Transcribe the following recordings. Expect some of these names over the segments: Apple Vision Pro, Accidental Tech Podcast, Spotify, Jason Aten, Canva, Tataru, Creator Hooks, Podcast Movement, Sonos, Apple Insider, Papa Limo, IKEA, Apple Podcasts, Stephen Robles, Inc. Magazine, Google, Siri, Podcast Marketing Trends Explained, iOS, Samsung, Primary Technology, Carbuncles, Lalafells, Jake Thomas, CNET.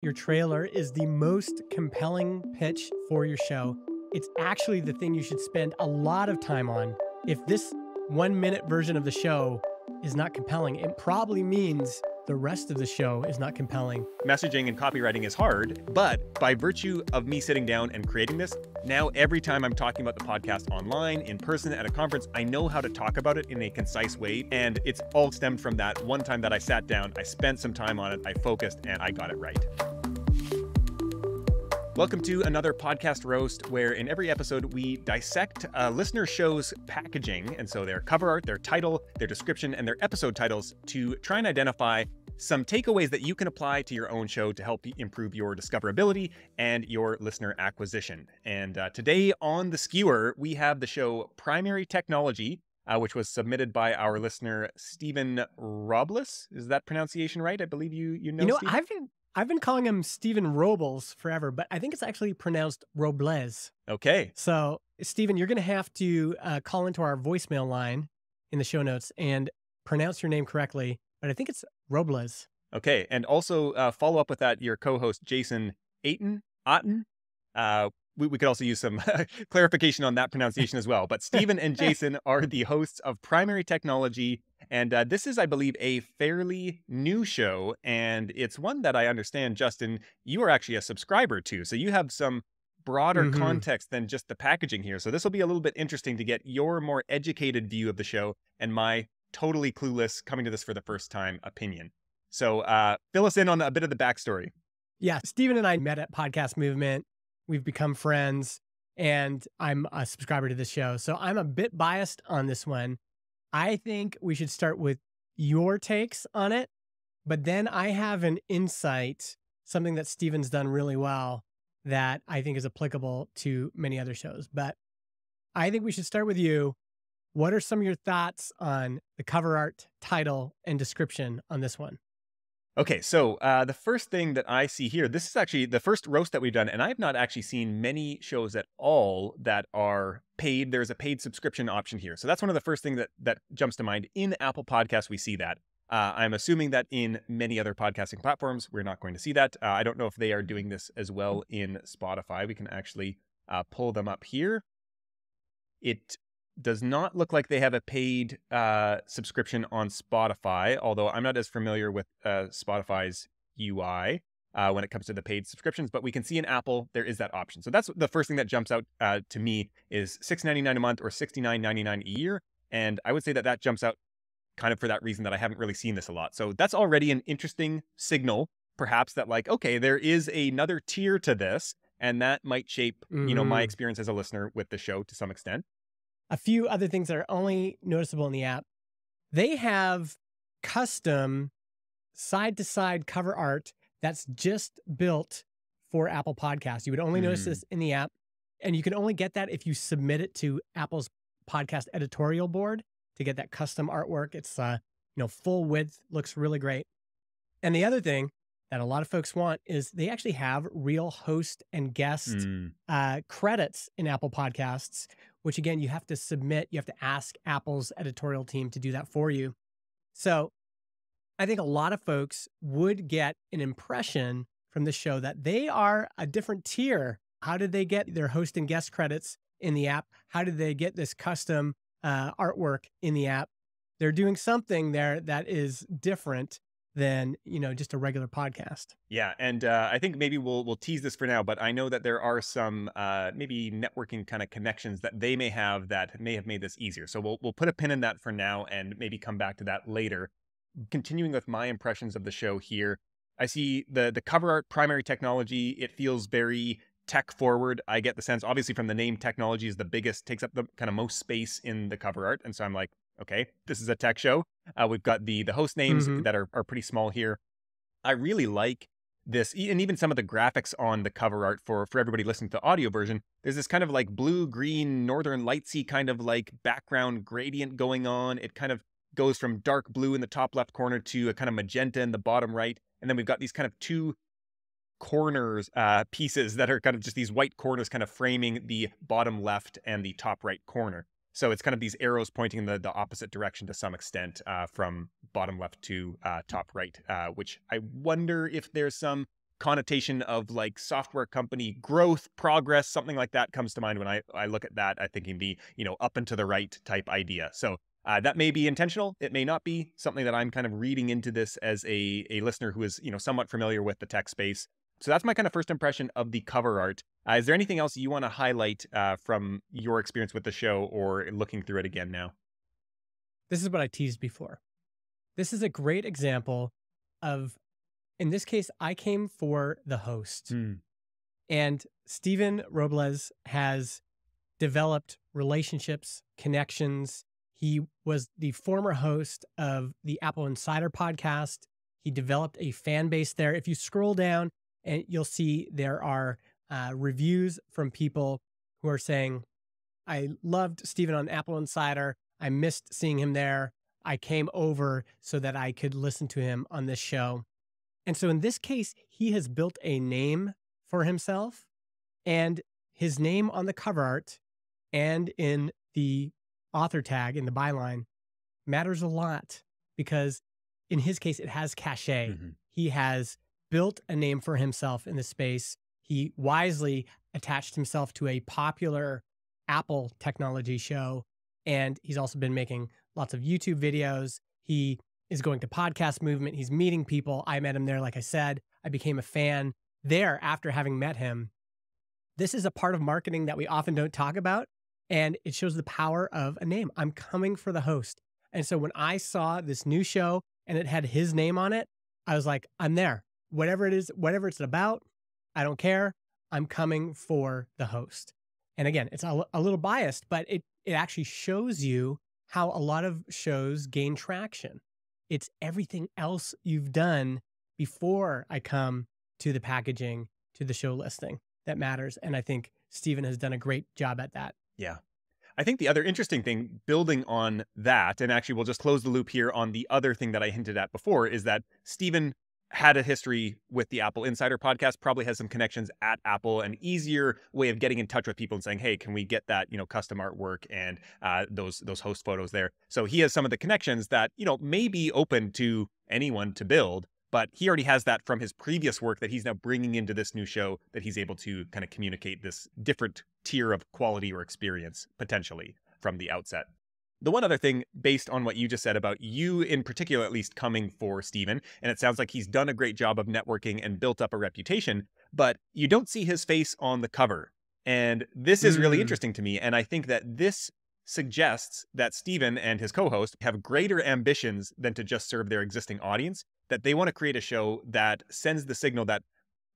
Your trailer is the most compelling pitch for your show. It's actually the thing you should spend a lot of time on. If this 1-minute version of the show is not compelling, it probably means the rest of the show is not compelling. Messaging and copywriting is hard, but by virtue of me sitting down and creating this, now every time I'm talking about the podcast online, in person, at a conference, I know how to talk about it in a concise way. And it's all stemmed from that one time that I sat down, I spent some time on it, I focused, and I got it right. Welcome to another podcast roast, where in every episode we dissect a listener show's packaging, and so their cover art, their title, their description, and their episode titles to try and identify some takeaways that you can apply to your own show to help improve your discoverability and your listener acquisition. And today on the skewer, we have the show Primary Technology, which was submitted by our listener Stephen Robles. Is that pronunciation right? I believe you know Stephen? I've been calling him Stephen Robles forever, but I think it's actually pronounced Robles. Okay. So, Stephen, you're going to have to call into our voicemail line in the show notes and pronounce your name correctly, but I think it's Robles. Okay. And also follow up with that, your co-host, Jason Aten. We could also use some clarification on that pronunciation as well. But Stephen and Jason are the hosts of Primary Technology. And this is, I believe, a fairly new show, and it's one that I understand, Justin, you are actually a subscriber to. So you have some broader context than just the packaging here. So this will be a little bit interesting to get your more educated view of the show and my totally clueless, coming to this for the first time, opinion. So fill us in on a bit of the backstory. Yeah, Stephen and I met at Podcast Movement. We've become friends, and I'm a subscriber to this show. So I'm a bit biased on this one. I think we should start with your takes on it, but then I have an insight, something that Stephen's done really well that I think is applicable to many other shows. But I think we should start with you. What are some of your thoughts on the cover art, title, and description on this one? Okay, so the first thing that I see here, this is actually the first roast that we've done, and I have not actually seen many shows at all that are paid. There's a paid subscription option here. So that's one of the first things that jumps to mind. In Apple Podcasts, we see that. I'm assuming that in many other podcasting platforms, we're not going to see that. I don't know if they are doing this as well in Spotify. We can actually pull them up here. It does not look like they have a paid subscription on Spotify, although I'm not as familiar with Spotify's UI when it comes to the paid subscriptions, but we can see in Apple, there is that option. So that's the first thing that jumps out to me is $6.99 a month or $69.99 a year. And I would say that that jumps out kind of for that reason that I haven't really seen this a lot. So that's already an interesting signal, perhaps, that like, okay, there is another tier to this, and that might shape, you know, my experience as a listener with the show to some extent. A few other things that are only noticeable in the app. They have custom side-to-side cover art that's just built for Apple Podcasts. You would only notice this in the app, and you can only get that if you submit it to Apple's podcast editorial board to get that custom artwork. It's you know, full width, looks really great. And the other thing that a lot of folks want is they actually have real host and guest credits in Apple Podcasts, which again, you have to submit, you have to ask Apple's editorial team to do that for you. So I think a lot of folks would get an impression from the show that they are a different tier. How did they get their host and guest credits in the app? How did they get this custom artwork in the app? They're doing something there that is different than, you know, just a regular podcast. Yeah, and I think maybe we'll tease this for now, but I know that there are some maybe networking kind of connections that they may have that may have made this easier. So we'll put a pin in that for now and maybe come back to that later. Continuing with my impressions of the show here, I see the cover art, Primary Technology. It feels very tech forward. I get the sense, obviously from the name, technology is the biggest, takes up the kind of most space in the cover art. And so I'm like, okay, this is a tech show. We've got the host names that are pretty small here. I really like this, and even some of the graphics on the cover art for everybody listening to the audio version. There's this kind of like blue, green, northern lightsy kind of like background gradient going on. It kind of goes from dark blue in the top left corner to a kind of magenta in the bottom right. And then we've got these kind of two corners pieces that are kind of just these white corners kind of framing the bottom left and the top right corner. So it's kind of these arrows pointing in the opposite direction to some extent from bottom left to top right, which I wonder if there's some connotation of like software company growth, progress, something like that comes to mind when I look at that. I'm thinking the, you know, up and to the right type idea. So that may be intentional. It may not be. Something that I'm kind of reading into this as a listener who is, you know, somewhat familiar with the tech space. So that's my kind of first impression of the cover art. Is there anything else you want to highlight from your experience with the show or looking through it again now? This is what I teased before. This is a great example of, in this case, I came for the host. Mm. And Stephen Robles has developed relationships, connections. He was the former host of the Apple Insider podcast. He developed a fan base there. If you scroll down, and you'll see there are reviews from people who are saying, I loved Stephen on Apple Insider. I missed seeing him there. I came over so that I could listen to him on this show. And so in this case, he has built a name for himself, and his name on the cover art and in the author tag in the byline matters a lot because in his case, it has cachet. Mm-hmm. He has built a name for himself in the space. He wisely attached himself to a popular Apple technology show, and he's also been making lots of YouTube videos. He is going to Podcast Movement. He's meeting people. I met him there, like I said. I became a fan there after having met him. This is a part of marketing that we often don't talk about, and it shows the power of a name. I'm coming for the host. And so when I saw this new show and it had his name on it, I was like, I'm there. Whatever it is, whatever it's about, I don't care. I'm coming for the host. And again, it's a little biased, but it actually shows you how a lot of shows gain traction. It's everything else you've done before I come to the packaging, to the show listing that matters. And I think Stephen has done a great job at that. Yeah. I think the other interesting thing building on that, and actually we'll just close the loop here on the other thing that I hinted at before, is that Stephen had a history with the Apple Insider podcast, probably has some connections at Apple, an easier way of getting in touch with people and saying, hey, can we get that, you know, custom artwork and those host photos there? So he has some of the connections that, you know, may be open to anyone to build, but he already has that from his previous work that he's now bringing into this new show that he's able to kind of communicate this different tier of quality or experience potentially from the outset. The one other thing, based on what you just said about you in particular, at least coming for Stephen, and it sounds like he's done a great job of networking and built up a reputation, but you don't see his face on the cover. And this is really interesting to me. And I think that this suggests that Stephen and his co-host have greater ambitions than to just serve their existing audience, that they want to create a show that sends the signal that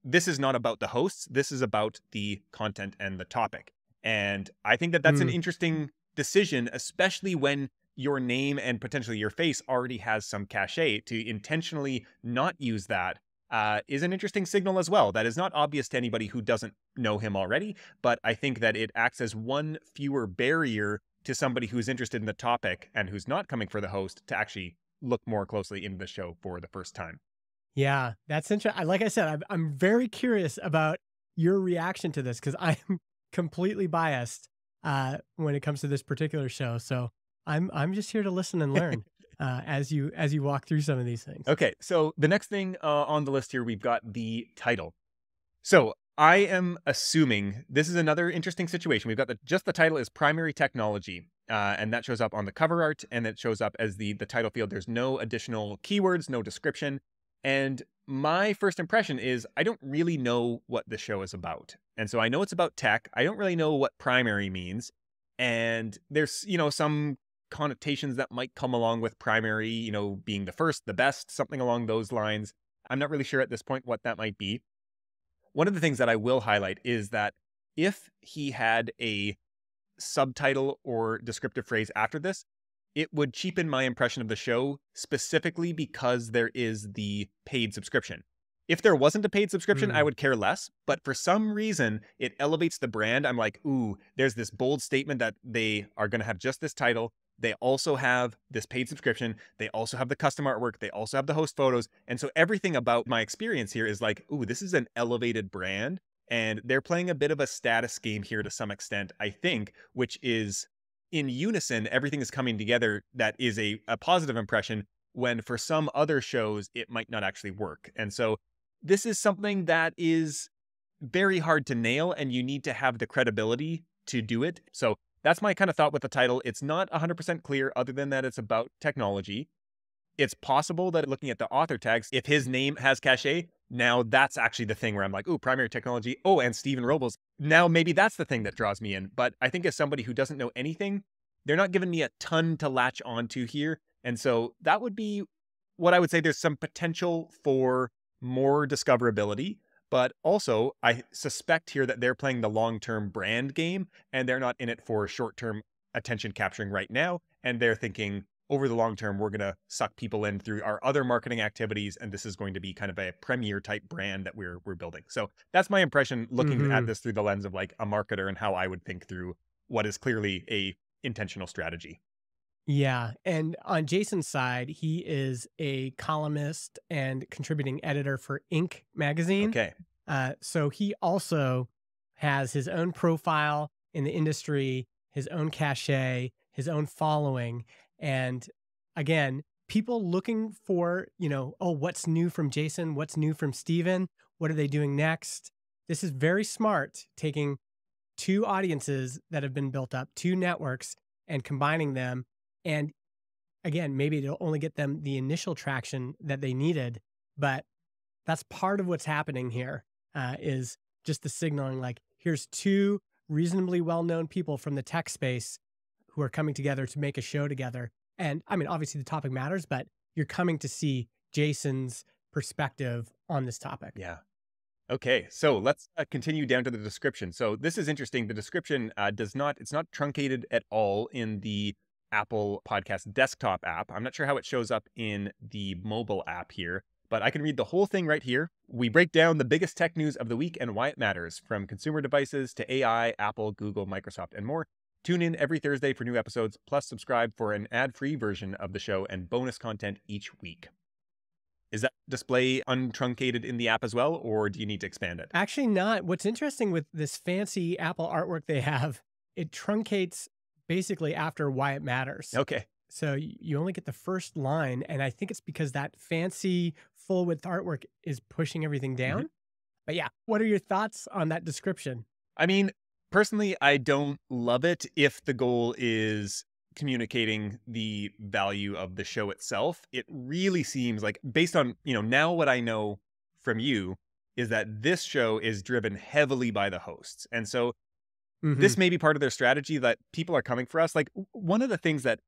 this is not about the hosts, this is about the content and the topic. And I think that that's an interesting decision, especially when your name and potentially your face already has some cachet, to intentionally not use that is an interesting signal as well. That is not obvious to anybody who doesn't know him already, but I think that it acts as one fewer barrier to somebody who's interested in the topic and who's not coming for the host to actually look more closely into the show for the first time. Yeah, that's interesting. Like I said, I'm very curious about your reaction to this because I'm completely biased when it comes to this particular show. So I'm just here to listen and learn as you walk through some of these things. Okay, so the next thing on the list here, we've got the title. So I am assuming this is another interesting situation. We've got just the title is Primary Technology, and that shows up on the cover art, and it shows up as the title field. There's no additional keywords, no description. And my first impression is I don't really know what the show is about. And so I know it's about tech. I don't really know what primary means. And there's, you know, some connotations that might come along with primary, you know, being the first, the best, something along those lines. I'm not really sure at this point what that might be. One of the things that I will highlight is that if he had a subtitle or descriptive phrase after this, it would cheapen my impression of the show specifically because there is the paid subscription. If there wasn't a paid subscription, I would care less. But for some reason, it elevates the brand. I'm like, ooh, there's this bold statement that they are going to have just this title. They also have this paid subscription. They also have the custom artwork. They also have the host photos. And so everything about my experience here is like, ooh, this is an elevated brand. And they're playing a bit of a status game here to some extent, I think, which is in unison, everything is coming together that is a positive impression, when for some other shows, it might not actually work. And so this is something that is very hard to nail, and you need to have the credibility to do it. So that's my kind of thought with the title. It's not 100% clear other than that it's about technology. It's possible that looking at the author tags, if his name has cachet, now that's actually the thing where I'm like, oh, Primary Technology. Oh, and Stephen Robles. Now maybe that's the thing that draws me in. But I think as somebody who doesn't know anything, they're not giving me a ton to latch onto here. And so that would be what I would say. There's some potential for more discoverability. But also, I suspect here that they're playing the long-term brand game, and they're not in it for short-term attention capturing right now. And they're thinking, over the long term, we're going to suck people in through our other marketing activities, and this is going to be kind of a premier type brand that we're building. So that's my impression, looking at this through the lens of like a marketer and how I would think through what is clearly a intentional strategy. Yeah. And on Jason's side, he is a columnist and contributing editor for Inc. Magazine. Okay. So he also has his own profile in the industry, his own cachet, his own following. And again, people looking for, you know, oh, what's new from Jason? What's new from Stephen? What are they doing next? This is very smart, taking two audiences that have been built up, two networks, and combining them. And again, maybe it'll only get them the initial traction that they needed, but that's part of what's happening here, is just the signaling, like, here's two reasonably well-known people from the tech space who are coming together to make a show together. And I mean, obviously the topic matters, but you're coming to see Jason's perspective on this topic. Yeah. Okay, so let's continue down to the description. So this is interesting. The description it's not truncated at all in the Apple Podcast desktop app. I'm not sure how it shows up in the mobile app here, but I can read the whole thing right here. We break down the biggest tech news of the week and why it matters, from consumer devices to AI, Apple, Google, Microsoft, and more. Tune in every Thursday for new episodes, plus subscribe for an ad-free version of the show and bonus content each week. Is that display untruncated in the app as well, or do you need to expand it? Actually not. What's interesting with this fancy Apple artwork they have, it truncates basically after why it matters. Okay. So you only get the first line, and I think it's because that fancy full-width artwork is pushing everything down. But yeah, what are your thoughts on that description? I mean, personally, I don't love it if the goal is communicating the value of the show itself. It really seems like, based on, you know, now what I know from you is that this show is driven heavily by the hosts. And so this may be part of their strategy, that people are coming for us. Like, one of the things that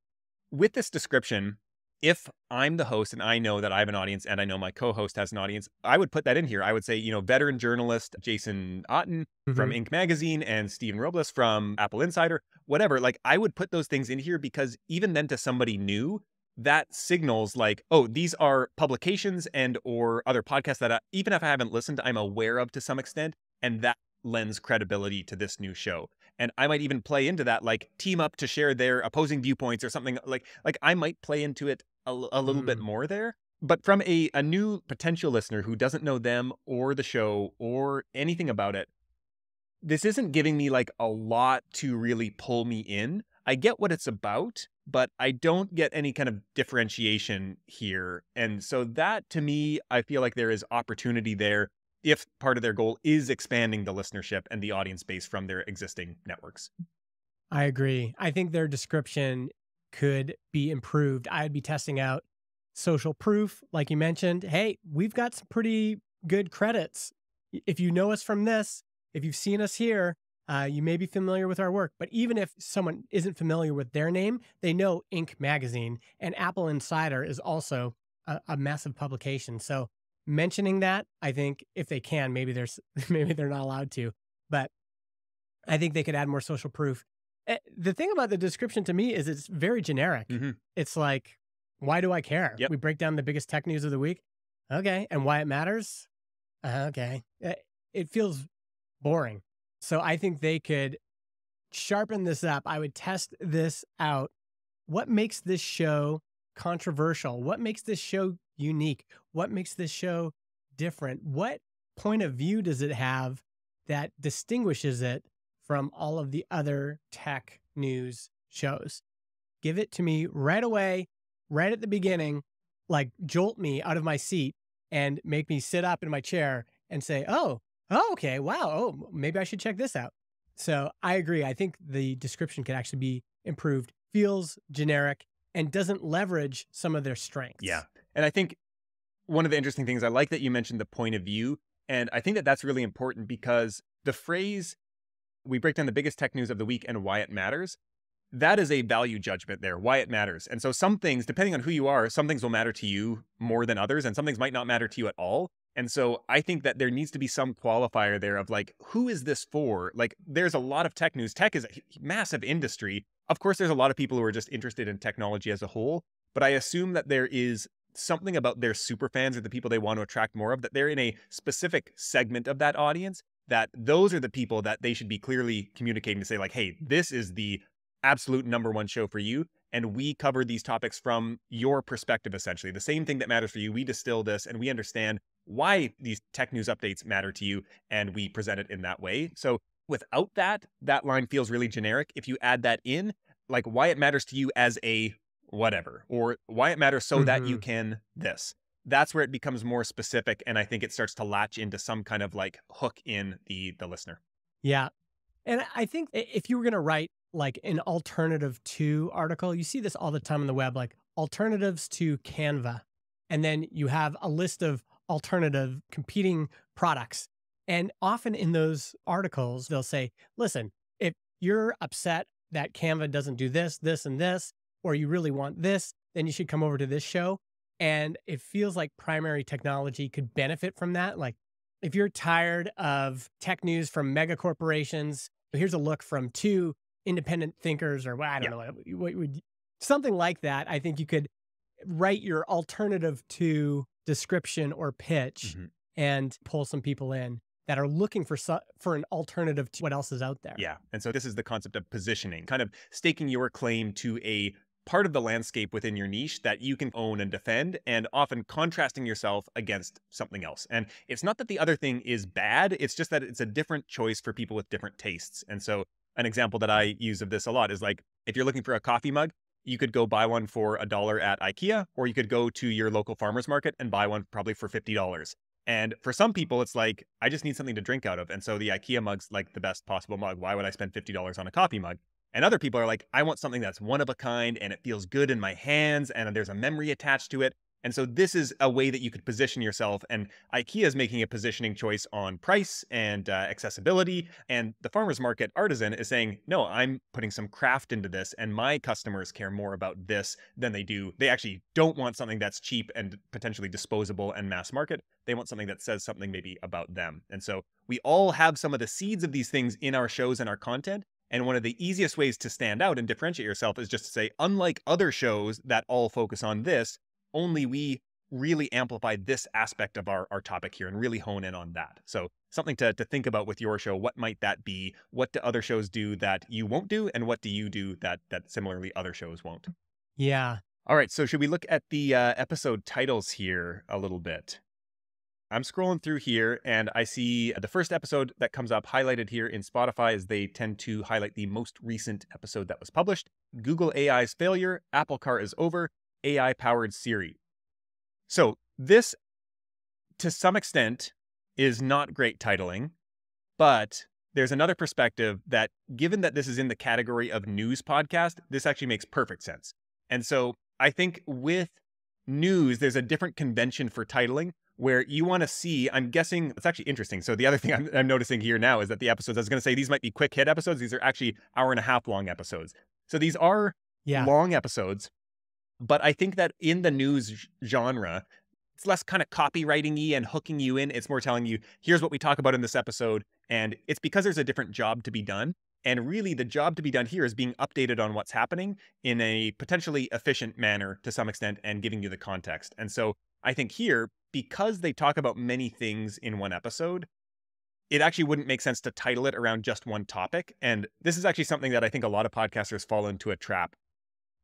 with this description, if I'm the host and I know that I have an audience and I know my co-host has an audience, I would put that in here. I would say, you know, veteran journalist Jason Aten from Inc. Magazine and Stephen Robles from Apple Insider, whatever. Like, I would put those things in here, because even then, to somebody new, that signals like, oh, these are publications and or other podcasts that I, even if I haven't listened, I'm aware of to some extent. And that lends credibility to this new show. And I might even play into that, like, team up to share their opposing viewpoints or something. Like I might play into it a little bit more there. But from a new potential listener who doesn't know them or the show or anything about it, this isn't giving me like a lot to really pull me in. I get what it's about, but I don't get any kind of differentiation here. And so that, to me, I feel like there is opportunity there, if part of their goal is expanding the listenership and the audience base from their existing networks. I agree. I think their description could be improved. I'd be testing out social proof, like you mentioned. Hey, we've got some pretty good credits. If you know us from this, if you've seen us here, you may be familiar with our work. But even if someone isn't familiar with their name, they know Inc. Magazine, and Apple Insider is also a massive publication. So mentioning that, I think if they can, maybe they're not allowed to, but I think they could add more social proof. The thing about the description to me is it's very generic. It's like, why do I care? We break down the biggest tech news of the week. Okay. And why it matters. Okay. It feels boring. So I think they could sharpen this up. I would test this out. What makes this show controversial? What makes this show unique? What makes this show different? What point of view does it have that distinguishes it from all of the other tech news shows? Give it to me right away, right at the beginning, like jolt me out of my seat and make me sit up in my chair and say, oh, okay, wow, oh, maybe I should check this out. So I agree. I think the description could actually be improved, feels generic, and doesn't leverage some of their strengths. Yeah. And I think one of the interesting things, I like that you mentioned the point of view. And I think that that's really important because the phrase, we break down the biggest tech news of the week and why it matters. That is a value judgment there, why it matters. And so some things, depending on who you are, some things will matter to you more than others, and some things might not matter to you at all. And so I think that there needs to be some qualifier there of like, who is this for? Like, there's a lot of tech news. Tech is a massive industry. Of course, there's a lot of people who are just interested in technology as a whole, but I assume that there is something about their super fans or the people they want to attract more of, that they're in a specific segment of that audience, that those are the people that they should be clearly communicating to say like, hey, this is the absolute #1 show for you. And we cover these topics from your perspective, essentially. The same thing that matters for you, we distill this and we understand why these tech news updates matter to you, and we present it in that way. So without that, that line feels really generic. If you add that in, like why it matters to you as a whatever, or why it matters so that you can this, that's where it becomes more specific. And I think it starts to latch into some kind of like hook in the listener. Yeah. And I think if you were going to write like an alternative to article, you see this all the time on the web, like alternatives to Canva. And then you have a list of alternative competing products. And often in those articles, they'll say, listen, if you're upset that Canva doesn't do this, this, and this, or you really want this, then you should come over to this show. And it feels like Primary Technology could benefit from that. Like if you're tired of tech news from mega corporations, here's a look from 2 independent thinkers, or well, I don't know, something like that. I think you could write your alternative to description or pitch and pull some people in that are looking for an alternative to what else is out there. Yeah. And so this is the concept of positioning, kind of staking your claim to a part of the landscape within your niche that you can own and defend, and often contrasting yourself against something else. And it's not that the other thing is bad, it's just that it's a different choice for people with different tastes. And so an example that I use of this a lot is like, if you're looking for a coffee mug, you could go buy one for $1 at IKEA, or you could go to your local farmer's market and buy one probably for $50. And for some people, it's like, I just need something to drink out of. And so the IKEA mug's like the best possible mug. Why would I spend $50 on a coffee mug? And other people are like, I want something that's one of a kind and it feels good in my hands and there's a memory attached to it. And so this is a way that you could position yourself. And IKEA is making a positioning choice on price and accessibility. And the farmer's market artisan is saying, no, I'm putting some craft into this and my customers care more about this than they do. They actually don't want something that's cheap and potentially disposable and mass market. They want something that says something maybe about them. And so we all have some of the seeds of these things in our shows and our content. And one of the easiest ways to stand out and differentiate yourself is just to say, unlike other shows that all focus on this, only we really amplify this aspect of our topic here and really hone in on that. So something to think about with your show. What might that be? What do other shows do that you won't do? And what do you do that similarly other shows won't? Yeah. All right. So should we look at the episode titles here a little bit? I'm scrolling through here and I see the first episode that comes up highlighted here in Spotify is they tend to highlight the most recent episode that was published. Google AI's failure. Apple car is over. AI-powered Siri. So this, to some extent, is not great titling, but there's another perspective that given that this is in the category of news podcast, this actually makes perfect sense. And so I think with news, there's a different convention for titling where you want to see, I'm guessing, it's actually interesting. So the other thing I'm noticing here now is that the episodes, I was going to say these might be quick hit episodes. These are actually hour-and-a-half long episodes. So these are long episodes. But I think that in the news genre, it's less kind of copywriting-y and hooking you in. It's more telling you, here's what we talk about in this episode. And it's because there's a different job to be done. And really, the job to be done here is being updated on what's happening in a potentially efficient manner to some extent and giving you the context. And so I think here, because they talk about many things in one episode, it actually wouldn't make sense to title it around just one topic. And this is actually something that I think a lot of podcasters fall into a trap,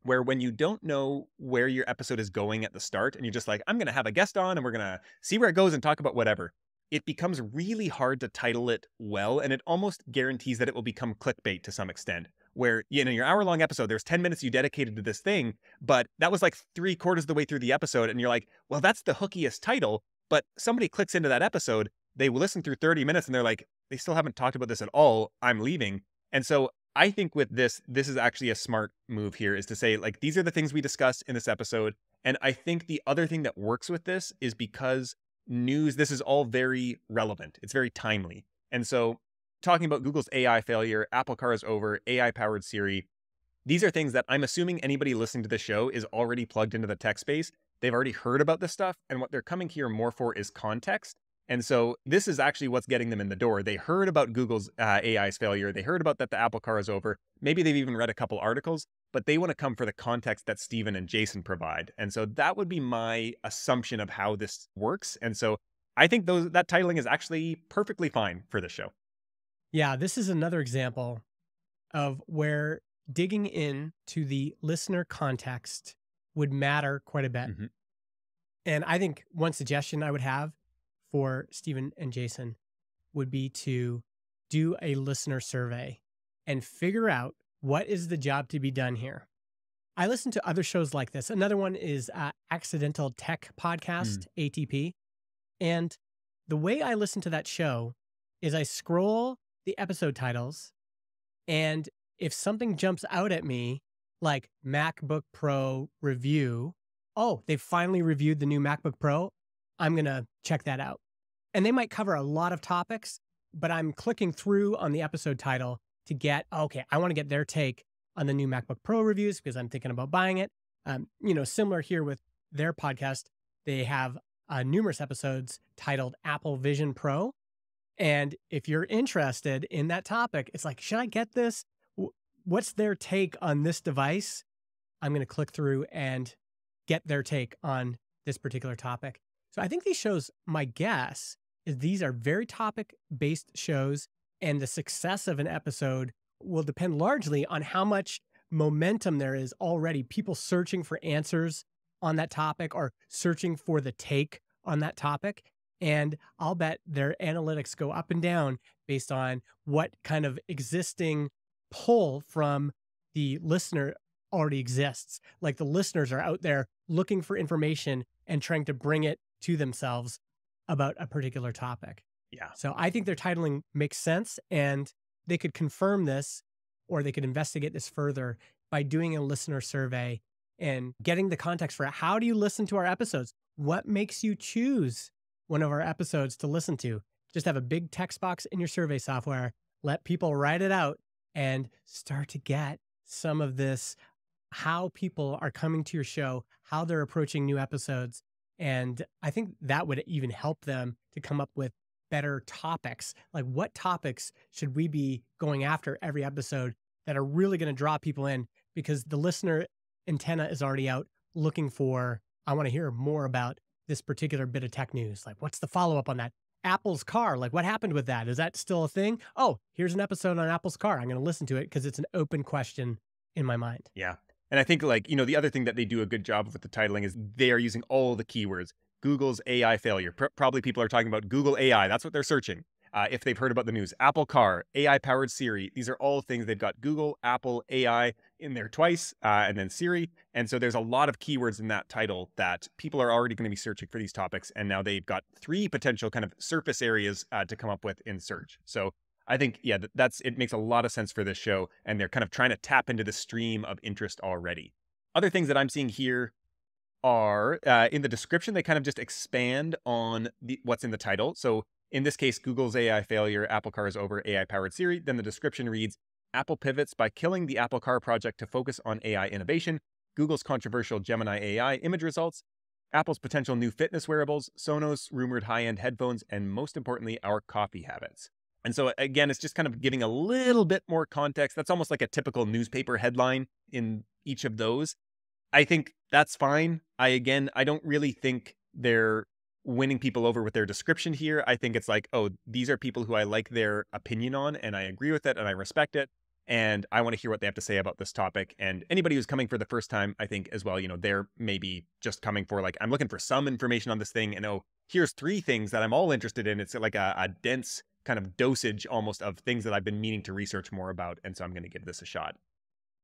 where when you don't know where your episode is going at the start and you're just like, I'm going to have a guest on and we're going to see where it goes and talk about whatever, it becomes really hard to title it well. And it almost guarantees that it will become clickbait to some extent, where, you know, your hour-long episode, there's 10 minutes you dedicated to this thing, but that was like 3/4 of the way through the episode. And you're like, well, that's the hookiest title. But somebody clicks into that episode, they listen through 30 minutes and they're like, they still haven't talked about this at all. I'm leaving. And so I think with this, this is actually a smart move here, is to say, like, these are the things we discussed in this episode. And I think the other thing that works with this is because news, this is all very relevant. It's very timely. And so talking about Google's AI failure, Apple Car is over, AI-powered Siri, these are things that I'm assuming anybody listening to the show is already plugged into the tech space. They've already heard about this stuff. And what they're coming here more for is context. And so this is actually what's getting them in the door. They heard about Google's AI's failure. They heard about that the Apple Car is over. Maybe they've even read a couple articles, but they want to come for the context that Stephen and Jason provide. And so that would be my assumption of how this works. And so I think that titling is actually perfectly fine for this show. Yeah, this is another example of where digging in to the listener context would matter quite a bit. Mm-hmm. And I think one suggestion I would have for Stephen and Jason would be to do a listener survey and figure out what is the job to be done here. I listen to other shows like this. Another one is Accidental Tech Podcast, ATP. And the way I listen to that show is I scroll the episode titles, and if something jumps out at me, like MacBook Pro review, oh, they finally reviewed the new MacBook Pro, I'm going to check that out. And they might cover a lot of topics, but I'm clicking through on the episode title to get, okay, I want to get their take on the new MacBook Pro reviews because I'm thinking about buying it. You know, similar here with their podcast, they have numerous episodes titled Apple Vision Pro. And if you're interested in that topic, it's like, should I get this? What's their take on this device? I'm going to click through and get their take on this particular topic. So I think these shows, my guess is these are very topic-based shows, and the success of an episode will depend largely on how much momentum there is already, people searching for answers on that topic or searching for the take on that topic. And I'll bet their analytics go up and down based on what kind of existing pull from the listener already exists. Like the listeners are out there looking for information and trying to bring it to themselves about a particular topic. Yeah. So I think their titling makes sense, and they could confirm this or they could investigate this further by doing a listener survey and getting the context for it. How do you listen to our episodes? What makes you choose one of our episodes to listen to? Just have a big text box in your survey software, let people write it out, and start to get some of this, how people are coming to your show, how they're approaching new episodes. And I think that would even help them to come up with better topics. Like, what topics should we be going after every episode that are really going to draw people in? Because the listener antenna is already out looking for, I want to hear more about this particular bit of tech news. Like, what's the follow-up on that? Apple's Car, like, what happened with that? Is that still a thing? Oh, here's an episode on Apple's Car. I'm going to listen to it because it's an open question in my mind. Yeah. And I think, like, you know, the other thing that they do a good job with the titling is they are using all the keywords. Google's AI failure. Probably people are talking about Google AI. That's what they're searching. If they've heard about the news, Apple Car, AI-powered Siri. These are all things they've got Google, Apple, AI in there twice, and then Siri. And so there's a lot of keywords in that title that people are already going to be searching for these topics. And now they've got three potential kind of surface areas to come up with in search. So I think, yeah, it makes a lot of sense for this show. And they're kind of trying to tap into the stream of interest already. Other things that I'm seeing here are in the description, they kind of just expand on what's in the title. So in this case, Google's AI failure, Apple Car is over, AI-powered Siri. Then the description reads, Apple pivots by killing the Apple Car project to focus on AI innovation, Google's controversial Gemini AI image results, Apple's potential new fitness wearables, Sonos rumored high-end headphones, and most importantly, our coffee habits. And so again, it's just kind of giving a little bit more context. That's almost like a typical newspaper headline in each of those. I think that's fine. I don't really think they're winning people over with their description here. I think it's like, oh, these are people who I like their opinion on, and I agree with it, and I respect it, and I want to hear what they have to say about this topic. And anybody who's coming for the first time, I think as well, you know, they're maybe just coming for, like, I'm looking for some information on this thing, and oh, here's three things that I'm all interested in. It's like a dense kind of dosage almost of things that I've been meaning to research more about, and so I'm going to give this a shot.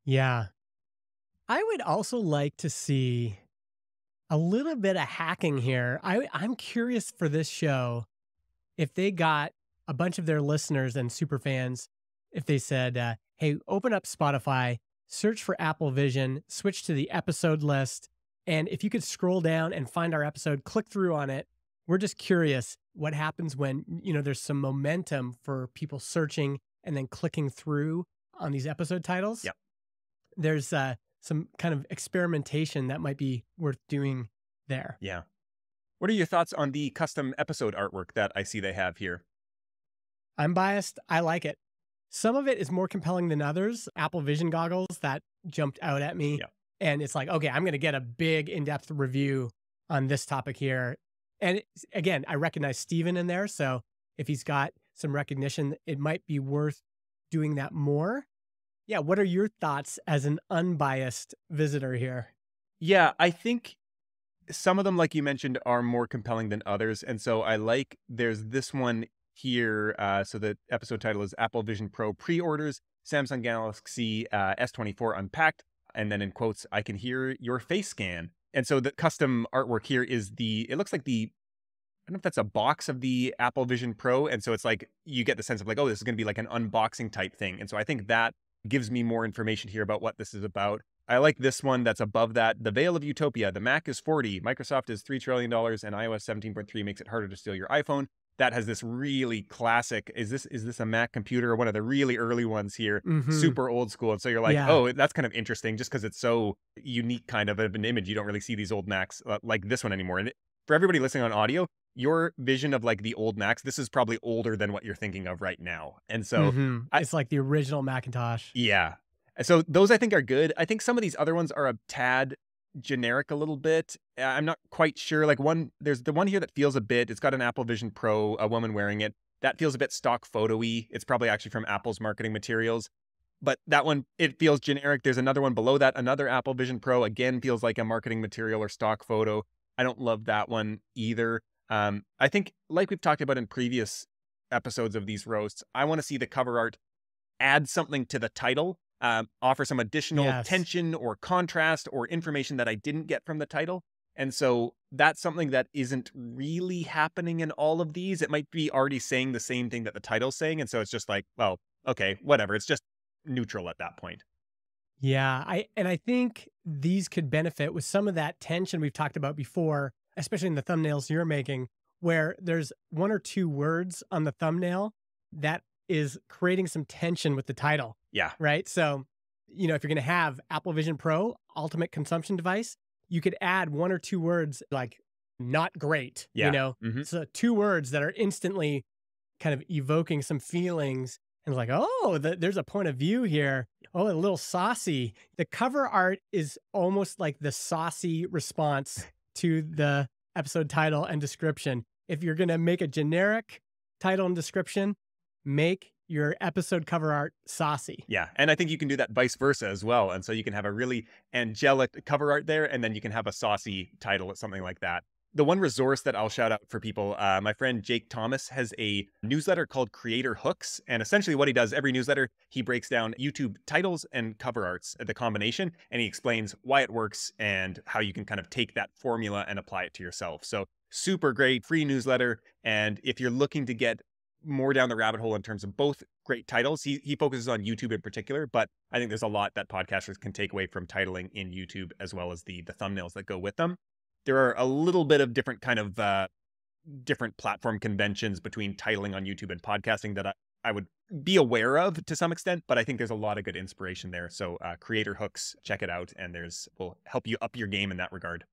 Yeah. I would also like to see a little bit of hacking here. I'm curious for this show, if they got a bunch of their listeners and super fans, if they said, hey, open up Spotify, search for Apple Vision, switch to the episode list, and if you could scroll down and find our episode, click through on it. We're just curious what happens when, you know, there's some momentum for people searching and then clicking through on these episode titles. Yep. There's some kind of experimentation that might be worth doing there. Yeah. What are your thoughts on the custom episode artwork that I see they have here? I'm biased. I like it. Some of it is more compelling than others. Apple Vision goggles, that jumped out at me. Yeah. And it's like, okay, I'm going to get a big in-depth review on this topic here. And again, I recognize Stephen in there. So if he's got some recognition, it might be worth doing that more. Yeah. What are your thoughts as an unbiased visitor here? Yeah, I think some of them, like you mentioned, are more compelling than others. And so I like, there's this one here. So the episode title is Apple Vision Pro Pre-Orders, Samsung Galaxy S24 Unpacked. And then in quotes, I can hear your face scan. And so the custom artwork here is it looks like I don't know if that's a box of the Apple Vision Pro. And so it's like, you get the sense of like, oh, this is going to be like an unboxing type thing. And so I think that gives me more information here about what this is about. I like this one that's above that. The Veil of Utopia, the Mac is 40, Microsoft is $3 trillion, and iOS 17.3 makes it harder to steal your iPhone. That has this really classic, is this a Mac computer? One of the really early ones here, super old school. And so you're like, oh, that's kind of interesting just because it's so unique kind of an image. You don't really see these old Macs like this one anymore. And for everybody listening on audio, your vision of like the old Macs, this is probably older than what you're thinking of right now. And so it's like the original Macintosh. Yeah. So those I think are good. I think some of these other ones are a tad generic a little bit. I'm not quite sure. Like there's the one here that feels a bit, it's got an Apple Vision Pro, a woman wearing it. That feels a bit stock photo-y. It's probably actually from Apple's marketing materials. But that one, it feels generic. There's another one below that, another Apple Vision Pro, again, feels like a marketing material or stock photo. I don't love that one either. I think like we've talked about in previous episodes of these roasts, I want to see the cover art add something to the title. Offer some additional tension or contrast or information that I didn't get from the title. And so that's something that isn't really happening in all of these. It might be already saying the same thing that the title's saying. And so it's just like, well, okay, whatever. It's just neutral at that point. Yeah. I think these could benefit with some of that tension we've talked about before, especially in the thumbnails you're making, where there's one or two words on the thumbnail that is creating some tension with the title. Yeah. Right. So, you know, if you're going to have Apple Vision Pro, ultimate consumption device, you could add one or two words like not great, you know, so two words that are instantly kind of evoking some feelings and like, oh, there's a point of view here. Oh, a little saucy. The cover art is almost like the saucy response to the episode title and description. If you're going to make a generic title and description, make your episode cover art saucy. Yeah. And I think you can do that vice versa as well. And so you can have a really angelic cover art there, and then you can have a saucy title or something like that. The one resource that I'll shout out for people, my friend Jake Thomas has a newsletter called Creator Hooks. And essentially what he does every newsletter, he breaks down YouTube titles and cover arts, the combination, and he explains why it works and how you can kind of take that formula and apply it to yourself. So super great free newsletter. And if you're looking to get more down the rabbit hole in terms of both great titles. He focuses on YouTube in particular, but I think there's a lot that podcasters can take away from titling in YouTube as well as the thumbnails that go with them. There are a little bit of different kind of different platform conventions between titling on YouTube and podcasting that I would be aware of to some extent, but I think there's a lot of good inspiration there. So Creator Hooks, check it out, and will help you up your game in that regard.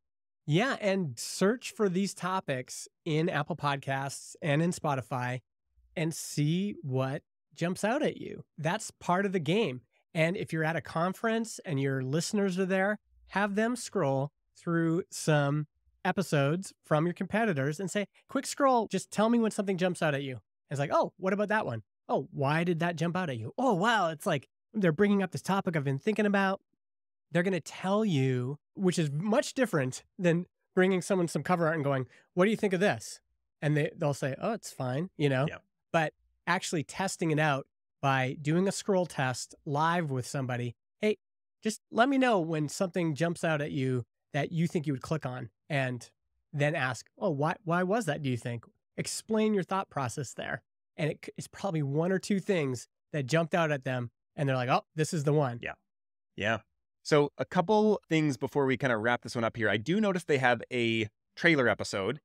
Yeah, and search for these topics in Apple Podcasts and in Spotify, and see what jumps out at you. That's part of the game. And if you're at a conference and your listeners are there, have them scroll through some episodes from your competitors and say, quick scroll, just tell me when something jumps out at you. And it's like, oh, what about that one? Oh, why did that jump out at you? Oh, wow, it's like they're bringing up this topic I've been thinking about. They're going to tell you, which is much different than bringing someone some cover art and going, what do you think of this? And they'll say, oh, it's fine, you know? Yeah. But actually testing it out by doing a scroll test live with somebody. Hey, just let me know when something jumps out at you that you think you would click on. and then ask, oh, why was that, do you think? Explain your thought process there. And it's probably one or two things that jumped out at them and they're like, oh, this is the one. Yeah. Yeah. So a couple things before we kind of wrap this one up here. I do notice they have a trailer episode.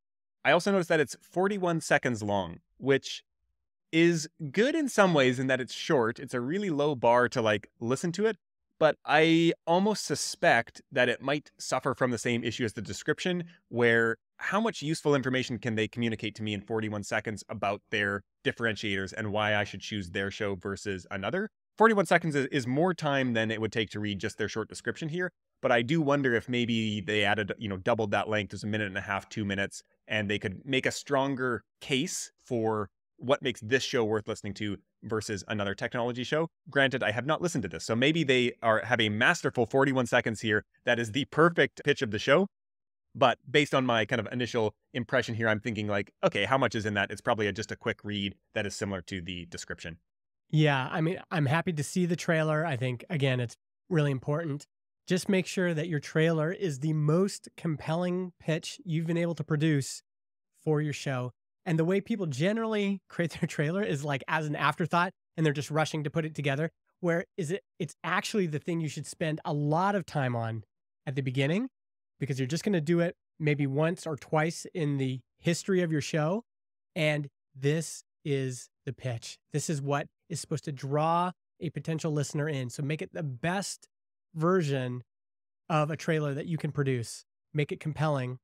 I also noticed that it's 41 seconds long, which is good in some ways in that it's short. It's a really low bar to like listen to it, but I almost suspect that it might suffer from the same issue as the description, where how much useful information can they communicate to me in 41 seconds about their differentiators and why I should choose their show versus another. 41 seconds is more time than it would take to read just their short description here. But I do wonder if maybe they added, you know, doubled that length as a minute and a half, 2 minutes, and they could make a stronger case for what makes this show worth listening to versus another technology show. Granted, I have not listened to this, so maybe they have a masterful 41 seconds here that is the perfect pitch of the show. But based on my kind of initial impression here, I'm thinking like, okay, how much is in that? It's probably just a quick read that is similar to the description. Yeah, I mean, I'm happy to see the trailer. I think, again, it's really important. Just make sure that your trailer is the most compelling pitch you've been able to produce for your show. And the way people generally create their trailer is like as an afterthought, and they're just rushing to put it together. Where is it? It's actually the thing you should spend a lot of time on at the beginning, because you're just going to do it maybe once or twice in the history of your show. And this is the pitch. This is what is supposed to draw a potential listener in. So make it the best version of a trailer that you can produce. Make it compelling.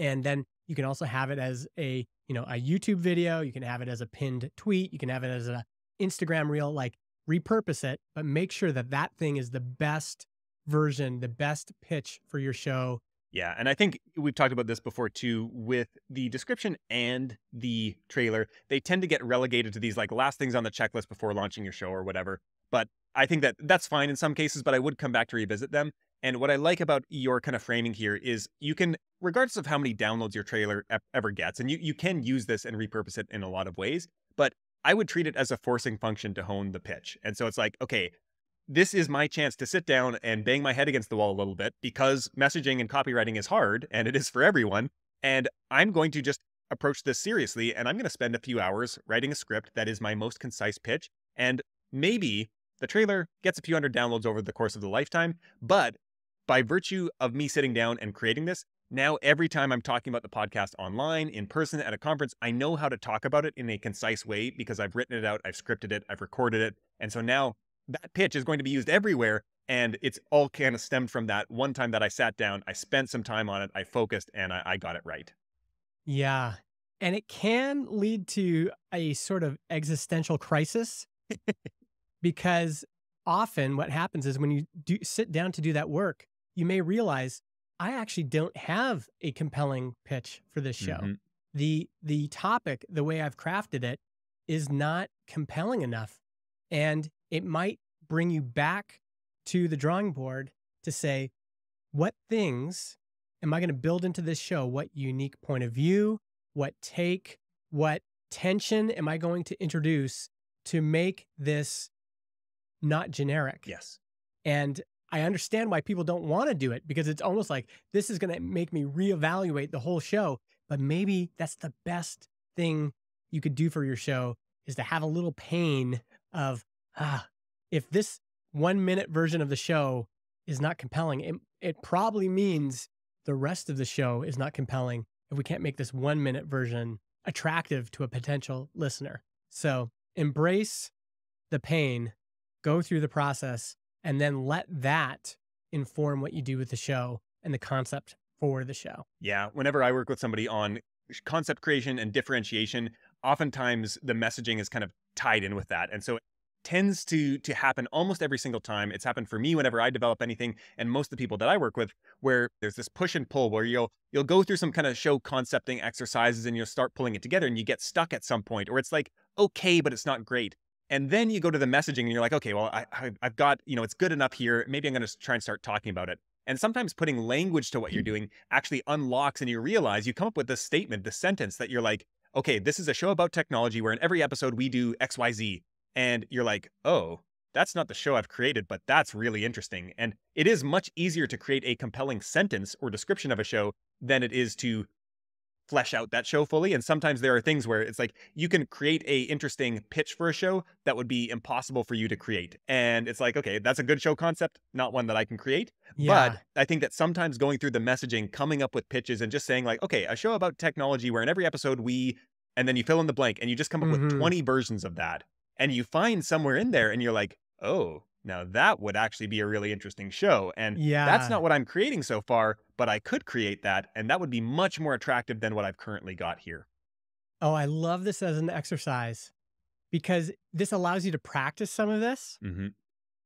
And then you can also have it as a, you know, a YouTube video. You can have it as a pinned tweet. You can have it as an Instagram reel, like repurpose it, but make sure that that thing is the best version, the best pitch for your show. Yeah. And I think we've talked about this before too, with the description and the trailer, they tend to get relegated to these like last things on the checklist before launching your show or whatever. But I think that that's fine in some cases, but I would come back to revisit them. And what I like about your kind of framing here is you can, regardless of how many downloads your trailer ever gets, and you can use this and repurpose it in a lot of ways, but I would treat it as a forcing function to hone the pitch. And so it's like, okay, this is my chance to sit down and bang my head against the wall a little bit, because messaging and copywriting is hard and it is for everyone. And I'm going to just approach this seriously. And I'm going to spend a few hours writing a script that is my most concise pitch. And maybe the trailer gets a few hundred downloads over the course of the lifetime, but by virtue of me sitting down and creating this, now every time I'm talking about the podcast online, in person, at a conference, I know how to talk about it in a concise way because I've written it out, I've scripted it, I've recorded it. And so now that pitch is going to be used everywhere. And it's all kind of stemmed from that one time that I sat down, I spent some time on it, I focused, and I got it right. Yeah. And it can lead to a sort of existential crisis because often what happens is when you do sit down to do that work, you may realize, I actually don't have a compelling pitch for this show. Mm-hmm. The topic, the way I've crafted it, is not compelling enough. And it might bring you back to the drawing board to say, what things am I going to build into this show? What unique point of view, what take, what tension am I going to introduce to make this not generic? Yes. And I understand why people don't want to do it, because it's almost like this is going to make me reevaluate the whole show. But maybe that's the best thing you could do for your show, is to have a little pain of, if this 1 minute version of the show is not compelling, it probably means the rest of the show is not compelling if we can't make this 1 minute version attractive to a potential listener. So embrace the pain, go through the process, and then let that inform what you do with the show and the concept for the show. Yeah. Whenever I work with somebody on concept creation and differentiation, oftentimes the messaging is kind of tied in with that. And so it tends to happen almost every single time. It's happened for me whenever I develop anything, and most of the people that I work with, where there's this push and pull where you'll go through some kind of show concepting exercises and you'll start pulling it together and you get stuck at some point, or it's like, okay, but it's not great. And then you go to the messaging and you're like, okay, well, I've got, you know, it's good enough here. Maybe I'm going to try and start talking about it. And sometimes putting language to what you're doing actually unlocks, and you realize you come up with this statement, this sentence that you're like, okay, this is a show about technology where in every episode we do X, Y, Z. And you're like, oh, that's not the show I've created, but that's really interesting. And it is much easier to create a compelling sentence or description of a show than it is to flesh out that show fully. And sometimes there are things where it's like, you can create a interesting pitch for a show that would be impossible for you to create. And it's like, okay, that's a good show concept, not one that I can create. Yeah. But I think that sometimes going through the messaging, coming up with pitches and just saying like, okay, a show about technology where in every episode we, and then you fill in the blank and you just come up with 20 versions of that. And you find somewhere in there and you're like, oh, now that would actually be a really interesting show. And that's not what I'm creating so far, but I could create that. And that would be much more attractive than what I've currently got here. Oh, I love this as an exercise because this allows you to practice some of this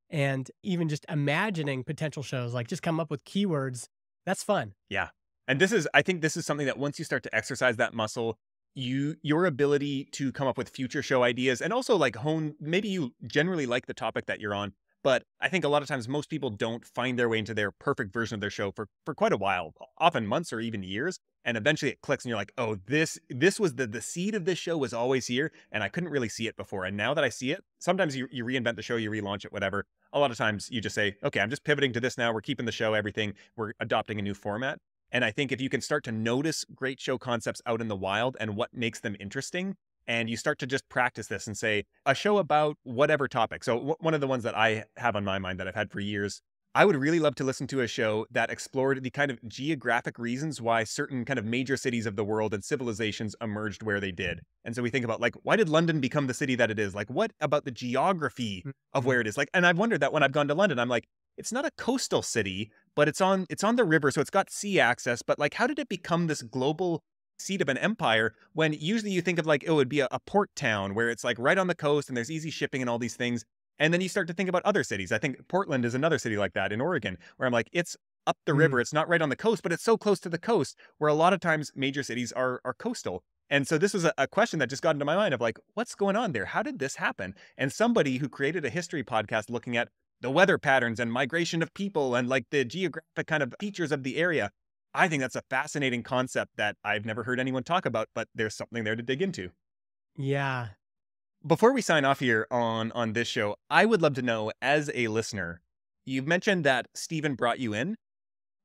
and even just imagining potential shows, like just come up with keywords. That's fun. Yeah. And this is, I think this is something that once you start to exercise that muscle, your ability to come up with future show ideas and also like hone, maybe you generally like the topic that you're on, but I think a lot of times most people don't find their way into their perfect version of their show for quite a while, often months or even years. And eventually it clicks and you're like, oh, this was the seed of this show was always here and I couldn't really see it before. And now that I see it, sometimes you reinvent the show, you relaunch it, whatever. A lot of times you just say, okay, I'm just pivoting to this now. We're keeping the show, everything. We're adopting a new format. And I think if you can start to notice great show concepts out in the wild and what makes them interesting, and you start to just practice this and say, a show about whatever topic. So one of the ones that I have on my mind that I've had for years, I would really love to listen to a show that explored the kind of geographic reasons why certain kind of major cities of the world and civilizations emerged where they did. And so we think about like, why did London become the city that it is? Like, what about the geography of where it is? Like, and I've wondered that when I've gone to London, I'm like, it's not a coastal city, but it's on the river, so it's got sea access. But like, how did it become this global seat of an empire when usually you think of like, it would be a port town where it's like right on the coast and there's easy shipping and all these things. And then you start to think about other cities. I think Portland is another city like that in Oregon, where I'm like, it's up the river. It's not right on the coast, but it's so close to the coast where a lot of times major cities are coastal. And so this was a question that just got into my mind of like, what's going on there? How did this happen? And somebody who created a history podcast looking at the weather patterns and migration of people and like the geographic kind of features of the area. I think that's a fascinating concept that I've never heard anyone talk about, but there's something there to dig into. Yeah. Before we sign off here on this show, I would love to know, as a listener, you've mentioned that Stephen brought you in,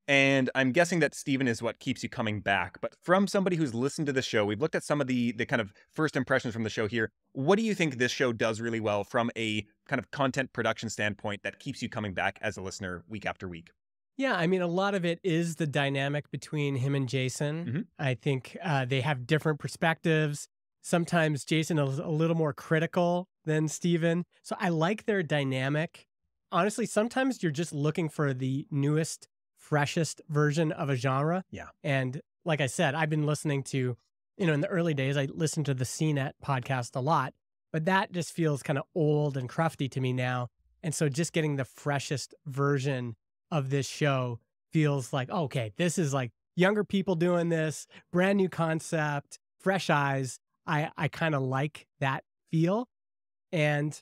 and I'm guessing that Stephen is what keeps you coming back. But from somebody who's listened to the show, we've looked at some of the kind of first impressions from the show here. What do you think this show does really well from a kind of content production standpoint that keeps you coming back as a listener week after week? Yeah, I mean, a lot of it is the dynamic between him and Jason. I think they have different perspectives. Sometimes Jason is a little more critical than Stephen. So I like their dynamic. Honestly, sometimes you're just looking for the newest, freshest version of a genre. Yeah. And like I said, I've been listening to, you know, in the early days, I listened to the CNET podcast a lot, but that just feels kind of old and crufty to me now. And so just getting the freshest version of this show feels like, okay, this is like younger people doing this, brand new concept, fresh eyes. I kind of like that feel. And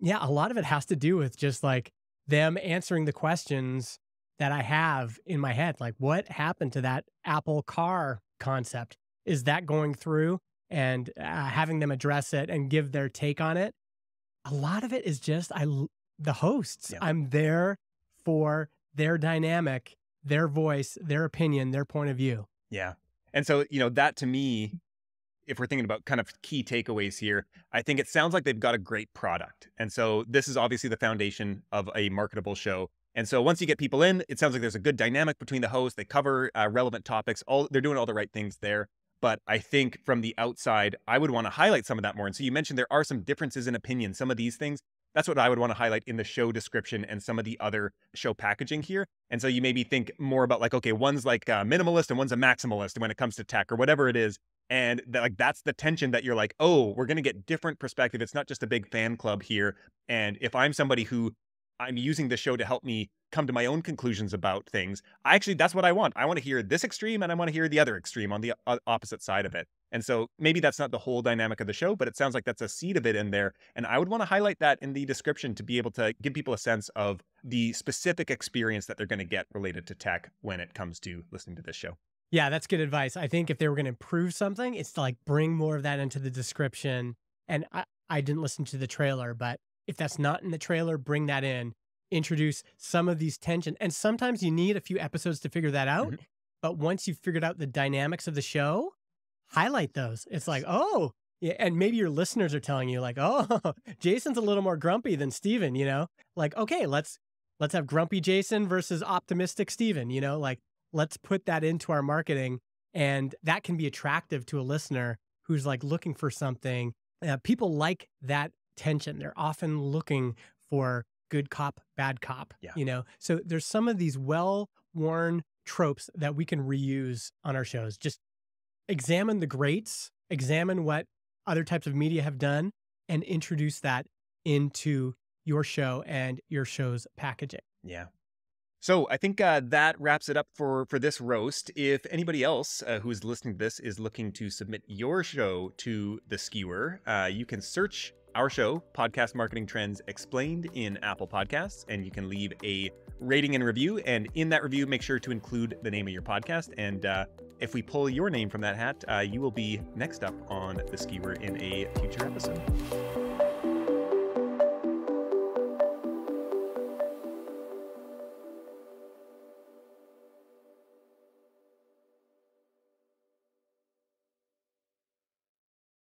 yeah, a lot of it has to do with just like them answering the questions that I have in my head. Like, what happened to that Apple car concept? Is that going through? And having them address it and give their take on it. A lot of it is just the hosts. Yeah. I'm there for their dynamic, their voice, their opinion, their point of view. Yeah. And so, you know, that to me, if we're thinking about kind of key takeaways here, I think it sounds like they've got a great product. And so this is obviously the foundation of a marketable show. And so once you get people in, it sounds like there's a good dynamic between the hosts. They cover relevant topics. They're doing all the right things there. But I think from the outside, I would want to highlight some of that more. And so you mentioned there are some differences in opinion. Some of these things, that's what I would want to highlight in the show description and some of the other show packaging here. And so you maybe think more about like, okay, one's like a minimalist and one's a maximalist when it comes to tech or whatever it is. And that's the tension that you're like, oh, we're going to get different perspective. It's not just a big fan club here. And if I'm somebody who I'm using the show to help me come to my own conclusions about things, that's what I want. I want to hear this extreme and I want to hear the other extreme on the opposite side of it. And so maybe that's not the whole dynamic of the show, but it sounds like that's a seed of it in there. And I would want to highlight that in the description to be able to give people a sense of the specific experience that they're going to get related to tech when it comes to listening to this show. Yeah, that's good advice. I think if they were going to improve something, it's to like bring more of that into the description. And I didn't listen to the trailer, but If that's not in the trailer, bring that in. Introduce some of these tension. And sometimes you need a few episodes to figure that out. Mm-hmm. But once you've figured out the dynamics of the show, highlight those. It's like, oh, yeah. And maybe your listeners are telling you like, oh, Jason's a little more grumpy than Stephen, you know, like, okay, let's have grumpy Jason versus optimistic Stephen, you know, like let's put that into our marketing. And that can be attractive to a listener who's like looking for something. People like that tension. They're often looking for good cop, bad cop, you know? So there's some of these well-worn tropes that we can reuse on our shows. Just examine the greats, examine what other types of media have done, and introduce that into your show and your show's packaging. Yeah. So I think that wraps it up for this roast. If anybody else who's listening to this is looking to submit your show to the skewer, you can search our show, Podcast Marketing Trends Explained, in Apple Podcasts, and you can leave a rating and review. And in that review, make sure to include the name of your podcast. And if we pull your name from that hat, you will be next up on the skewer in a future episode.